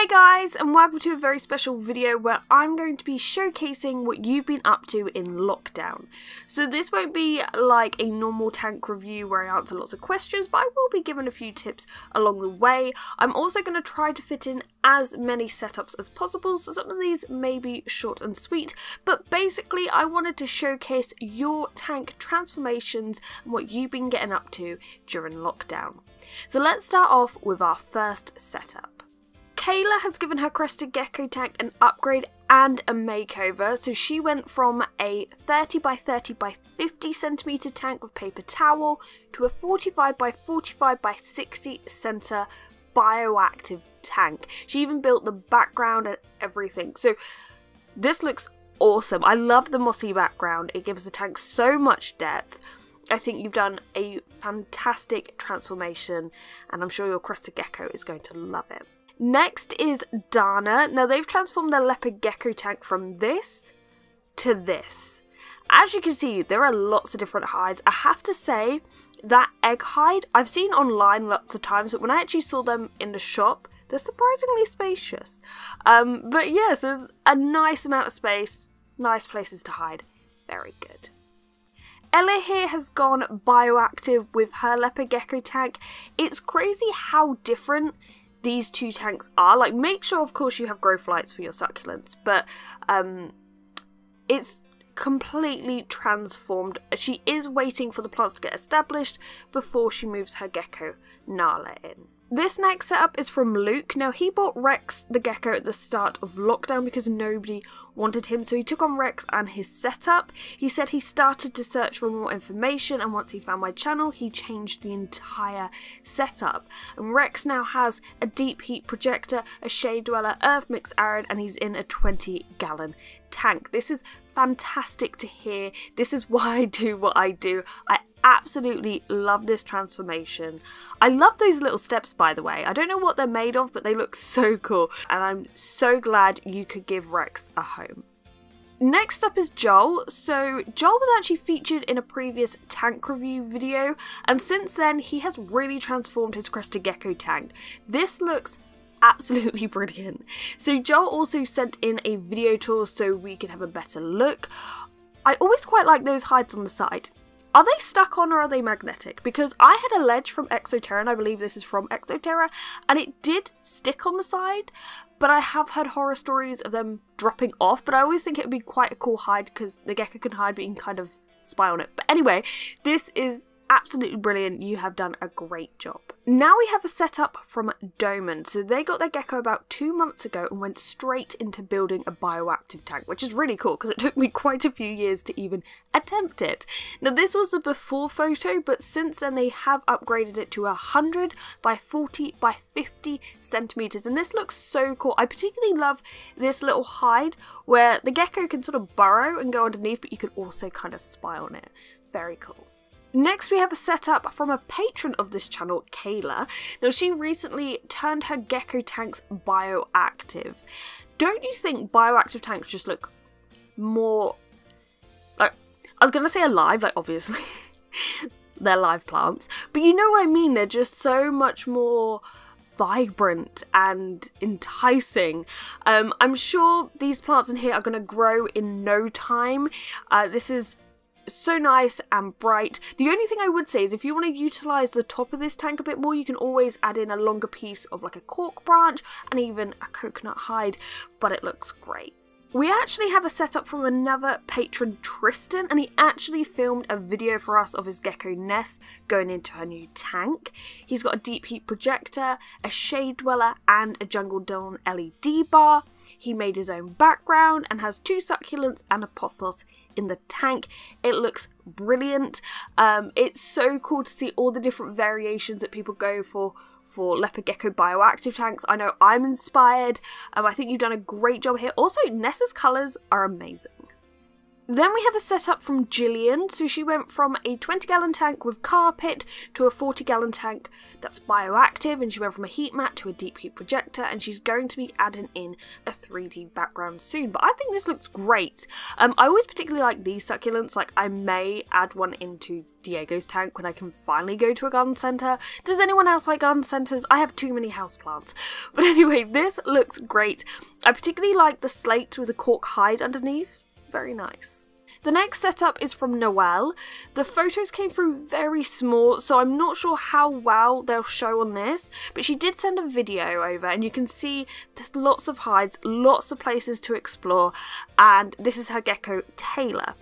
Hey guys, and welcome to a very special video where I'm going to be showcasing what you've been up to in lockdown. So this won't be like a normal tank review where I answer lots of questions, but I will be given a few tips along the way. I'm also going to try to fit in as many setups as possible, so some of these may be short and sweet, but basically I wanted to showcase your tank transformations and what you've been getting up to during lockdown. So let's start off with our first setup. Kayla has given her Crested Gecko tank an upgrade and a makeover, so she went from a 30 by 30 by 50 centimeter tank with paper towel to a 45 by 45 by 60 center bioactive tank. She even built the background and everything, so this looks awesome. I love the mossy background, it gives the tank so much depth. I think you've done a fantastic transformation and I'm sure your Crested Gecko is going to love it. Next is Dana. Now they've transformed their Leopard Gecko tank from this to this. As you can see, there are lots of different hides. I have to say that egg hide, I've seen online lots of times, but when I actually saw them in the shop, they're surprisingly spacious. But yes, there's a nice amount of space, nice places to hide, very good. Ella here has gone bioactive with her Leopard Gecko tank. It's crazy how different these two tanks are. Like, make sure of course you have growth lights for your succulents, but it's completely transformed. She is waiting for the plants to get established before she moves her gecko Nala in. This next setup is from Luke. Now he bought Rex the gecko at the start of lockdown because nobody wanted him, so he took on Rex and his setup. He said he started to search for more information, and once he found my channel he changed the entire setup. And Rex now has a deep heat projector, a shade dweller, earth mix arid, and he's in a 20-gallon tank. This is fantastic to hear. This is why I do what I do. I absolutely love this transformation. I love those little steps, by the way. I don't know what they're made of, but they look so cool, and I'm so glad you could give Rex a home. Next up is Joel. So Joel was actually featured in a previous tank review video, and since then he has really transformed his Crested Gecko tank. This looks absolutely brilliant. So Joel also sent in a video tour so we could have a better look. I always quite like those hides on the side. Are they stuck on or are they magnetic? Because I had a ledge from Exoterra, and I believe this is from Exoterra, and it did stick on the side, but I have heard horror stories of them dropping off, but I always think it would be quite a cool hide because the gecko can hide but you can kind of spy on it. But anyway, this is absolutely brilliant. You have done a great job. Now we have a setup from Doman. So they got their gecko about 2 months ago and went straight into building a bioactive tank, which is really cool because it took me quite a few years to even attempt it. Now this was the before photo, but since then they have upgraded it to 100 by 40 by 50 centimeters, and this looks so cool. I particularly love this little hide where the gecko can sort of burrow and go underneath, but you can also kind of spy on it. Very cool. Next we have a setup from a patron of this channel, Kayla. Now she recently turned her gecko tanks bioactive. Don't you think bioactive tanks just look more, like, I was gonna say alive, like obviously they're live plants, but you know what I mean, they're just so much more vibrant and enticing. I'm sure these plants in here are gonna grow in no time. This is so nice and bright. The only thing I would say is if you want to utilize the top of this tank a bit more, you can always add in a longer piece of like a cork branch and even a coconut hide, but it looks great. We actually have a setup from another patron, Tristan, and he actually filmed a video for us of his gecko Ness going into her new tank. He's got a deep heat projector, a shade dweller, and a Jungle Dawn LED bar. He made his own background and has two succulents and a pothos in the tank. It looks brilliant. It's so cool to see all the different variations that people go for Leopard Gecko bioactive tanks. I know I'm inspired. I think you've done a great job here. Also, Nessa's colours are amazing. Then we have a setup from Jillian. So she went from a 20-gallon tank with carpet to a 40-gallon tank that's bioactive, and she went from a heat mat to a deep heat projector, and she's going to be adding in a 3D background soon. But I think this looks great. I always particularly like these succulents. Like, I may add one into Diego's tank when I can finally go to a garden centre. Does anyone else like garden centres? I have too many houseplants. But anyway, this looks great. I particularly like the slate with the cork hide underneath. Very nice. The next setup is from Noelle. The photos came through very small, so I'm not sure how well they'll show on this, but she did send a video over, and you can see there's lots of hides, lots of places to explore, and this is her gecko, Taylor.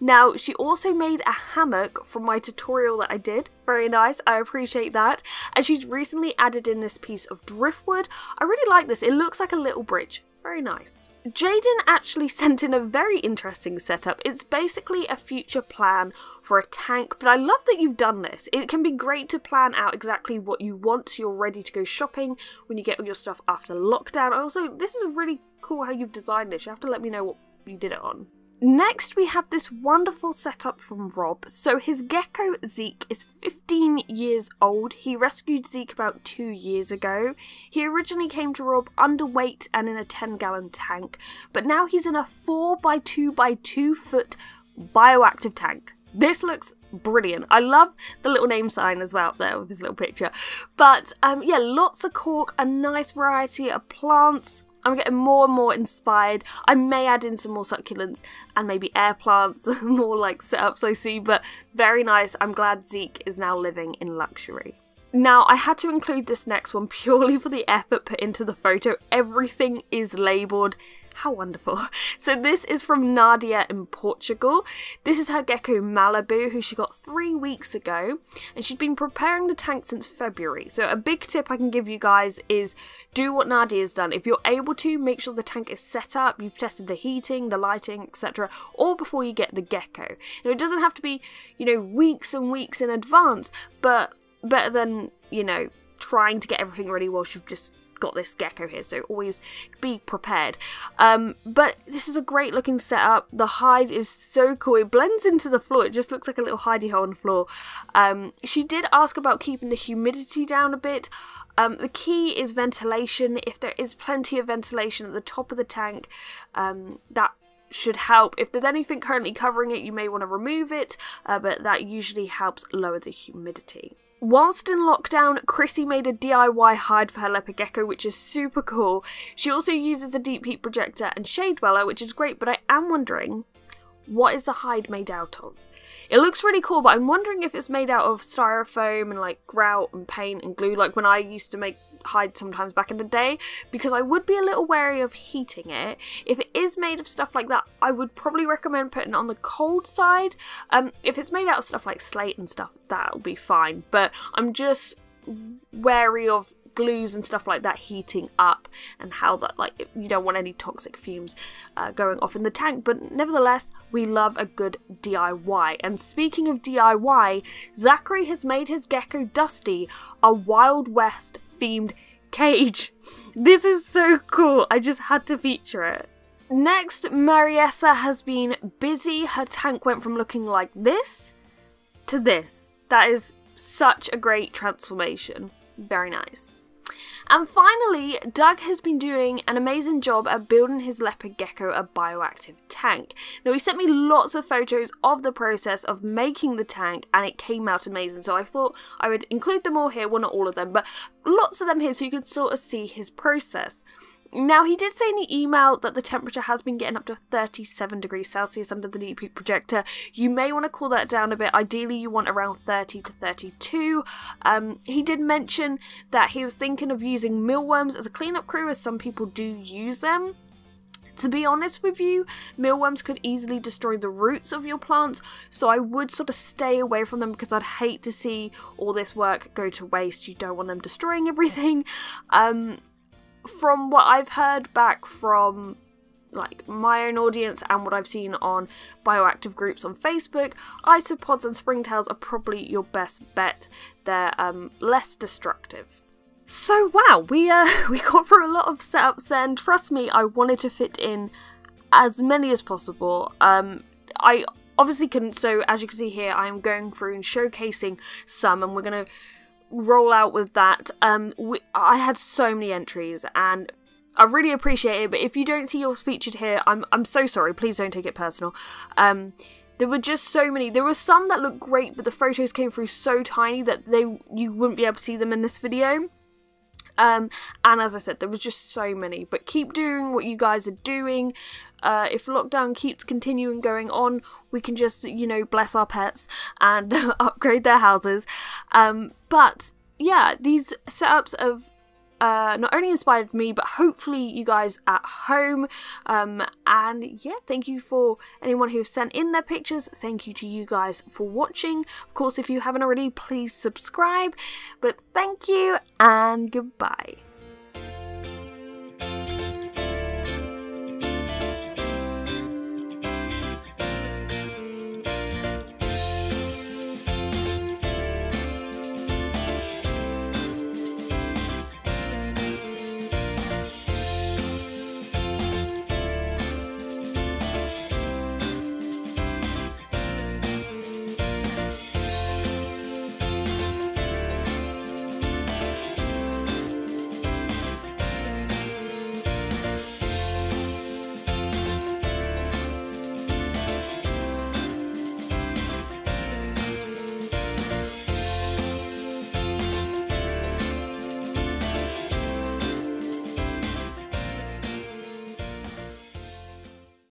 Now, she also made a hammock from my tutorial that I did. Very nice, I appreciate that. And she's recently added in this piece of driftwood. I really like this, it looks like a little bridge. Very nice. Jaden actually sent in a very interesting setup. It's basically a future plan for a tank, but I love that you've done this. It can be great to plan out exactly what you want so you're ready to go shopping when you get all your stuff after lockdown. Also, this is really cool how you've designed this. You have to let me know what you did it on. Next, we have this wonderful setup from Rob. So his gecko, Zeke, is 15 years old. He rescued Zeke about 2 years ago. He originally came to Rob underweight and in a 10-gallon tank, but now he's in a 4x2x2 foot bioactive tank. This looks brilliant. I love the little name sign as well there with his little picture. But yeah, lots of cork, a nice variety of plants. I'm getting more and more inspired. I may add in some more succulents and maybe air plants, more like setups I see, but very nice. I'm glad Zeke is now living in luxury. Now, I had to include this next one purely for the effort put into the photo. Everything is labelled. How wonderful. So this is from Nadia in Portugal. This is her gecko Malibu, who she got 3 weeks ago, and she'd been preparing the tank since February. So a big tip I can give you guys is do what Nadia's done. If you're able to, make sure the tank is set up, you've tested the heating, the lighting, etc., all before you get the gecko. Now, it doesn't have to be, you know, weeks and weeks in advance, but better than, you know, trying to get everything ready whilst you've just got this gecko here, so always be prepared. But this is a great looking setup. The hide is so cool. It blends into the floor. It just looks like a little hidey hole on the floor. She did ask about keeping the humidity down a bit. The key is ventilation. If there is plenty of ventilation at the top of the tank, that should help. If there's anything currently covering it, you may want to remove it, but that usually helps lower the humidity. Whilst in lockdown, Chrissy made a DIY hide for her leopard gecko, which is super cool. She also uses a deep heat projector and shade dweller, which is great, but I am wondering, what is the hide made out of? It looks really cool, but I'm wondering if it's made out of styrofoam and like grout and paint and glue, like when I used to make hide sometimes back in the day, because I would be a little wary of heating it. If it is made of stuff like that, I would probably recommend putting it on the cold side. If it's made out of stuff like slate and stuff, that'll be fine, but I'm just wary of glues and stuff like that heating up, and how that, like, you don't want any toxic fumes going off in the tank. But nevertheless, we love a good DIY. And speaking of DIY, Zachary has made his gecko Dusty a Wild West themed cage. This is so cool. I just had to feature it. Next, Mariessa has been busy. Her tank went from looking like this to this. That is such a great transformation. Very nice. And finally, Doug has been doing an amazing job at building his leopard gecko a bioactive tank. Now, he sent me lots of photos of the process of making the tank, and it came out amazing, so I thought I would include them all here. Well, not all of them, but lots of them here, so you could sort of see his process. Now, he did say in the email that the temperature has been getting up to 37 degrees Celsius under the deep heat projector. You may want to cool that down a bit. Ideally, you want around 30 to 32. He did mention that he was thinking of using mealworms as a cleanup crew, as some people do use them. To be honest with you, mealworms could easily destroy the roots of your plants, so I would sort of stay away from them, because I'd hate to see all this work go to waste. You don't want them destroying everything. From what I've heard back from like my own audience and what I've seen on bioactive groups on Facebook, isopods and springtails are probably your best bet. They're less destructive. So wow, we got through a lot of setups, and trust me, I wanted to fit in as many as possible. I obviously couldn't, so as you can see here, I'm going through and showcasing some, and we're going to roll out with that. I had so many entries, and I really appreciate it, but if you don't see yours featured here, I'm so sorry, please don't take it personal. There were just so many. There were some that looked great, but the photos came through so tiny that you wouldn't be able to see them in this video. And as I said, there was just so many. But keep doing what you guys are doing. If lockdown keeps continuing going on, we can just, you know, bless our pets and upgrade their houses. But yeah, these setups of not only inspired me, but hopefully you guys at home, and yeah, thank you for anyone who sent in their pictures. Thank you to you guys for watching. Of course, if you haven't already, please subscribe, but thank you and goodbye.